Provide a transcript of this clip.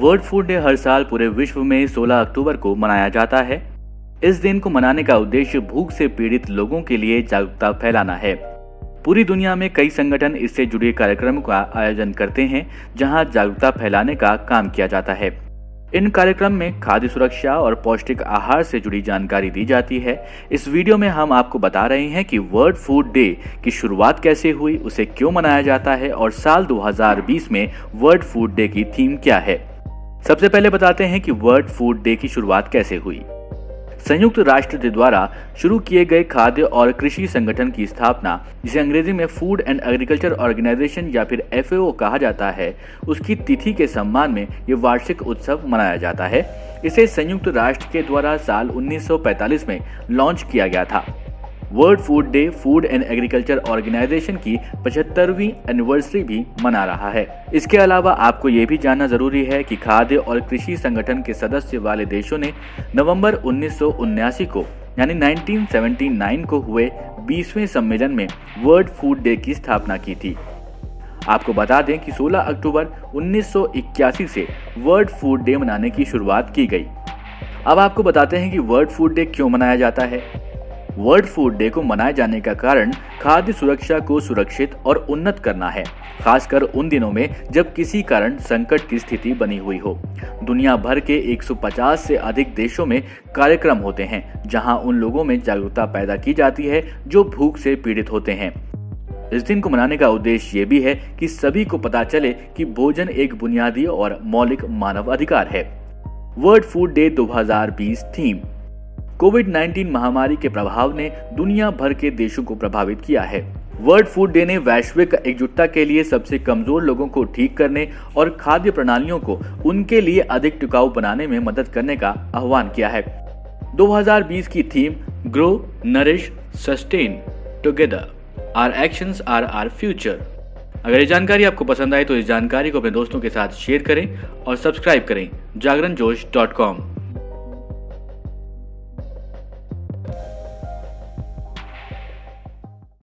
World food day हर साल पूरे विश्व में 16 अक्टूबर को मनाया जाता है। इस दिन को मनाने का उद्देश्य भूख से पीड़ित लोगों के लिए जागरूकता फैलाना है। पूरी दुनिया में कई संगठन इससे जुड़े कार्यक्रमों का आयोजन करते हैं, जहां जागरूकता फैलाने का काम किया जाता है। इन कार्यक्रम में खाद्य सुरक्षा और पौष्टिक आहार से जुड़ी जानकारी दी जाती है। इस वीडियो में हम आपको बता रहे हैं कि वर्ल्ड फूड डे की शुरुआत कैसे हुई, उसे क्यों मनाया जाता है और साल 2020 में वर्ल्ड फूड डे की थीम क्या है। सबसे पहले बताते हैं कि वर्ल्ड फूड डे की शुरुआत कैसे हुई। संयुक्त राष्ट्र के द्वारा शुरू किए गए खाद्य और कृषि संगठन की स्थापना, जिसे अंग्रेजी में फूड एंड एग्रीकल्चर ऑर्गेनाइजेशन या फिर FAO कहा जाता है, उसकी तिथि के सम्मान में ये वार्षिक उत्सव मनाया जाता है। इसे संयुक्त राष्ट्र के द्वारा साल 1945 में लॉन्च किया गया था। World food day food and agriculture organisation की 75वीं एनिवर्सरी भी मना रहा है। इसके अलावा आपको ये भी जानना जरूरी है कि खाद्य और कृषि संगठन के सदस्य वाले देशों ने नवंबर 1979 को यानी 1979 को हुए 20वें सम्मेलन में वर्ल्ड फूड डे की स्थापना की थी। आपको बता दें कि 16 अक्टूबर 1981 से वर्ल्ड फूड डे मनाने की शुरुआत की गई। अब आपको बताते हैं कि वर्ल्ड फूड डे क्यों मनाया जाता है। वर्ल्ड फूड डे को मनाए जाने का कारण खाद्य सुरक्षा को सुरक्षित और उन्नत करना है, खासकर उन दिनों में जब किसी कारण संकट की स्थिति बनी हुई हो। दुनिया भर के 150 से अधिक देशों में कार्यक्रम होते हैं, जहां उन लोगों में जागरूकता पैदा की जाती है जो भूख से पीड़ित होते हैं। इस दिन को मनाने का उद्देश्य ये भी है कि सभी को पता चले कि भोजन एक बुनियादी और मौलिक मानव अधिकार है। World food day 2020 theme. कोविड-19 महामारी के प्रभाव ने दुनिया भर के देशों को प्रभावित किया है। वर्ल्ड फूड डे ने वैश्विक एकजुटता के लिए सबसे कमजोर लोगों को ठीक करने और खाद्य प्रणालियों को उनके लिए अधिक टिकाऊ बनाने में मदद करने का आह्वान किया है। 2020 की theme grow, nourish, sustain together, our actions are our future. अगर ये जानकारी आपको पसंद आए तो इस जानकारी को अपने दोस्तों के साथ शेयर करें और सब्सक्राइब करें जागरणजोश.com।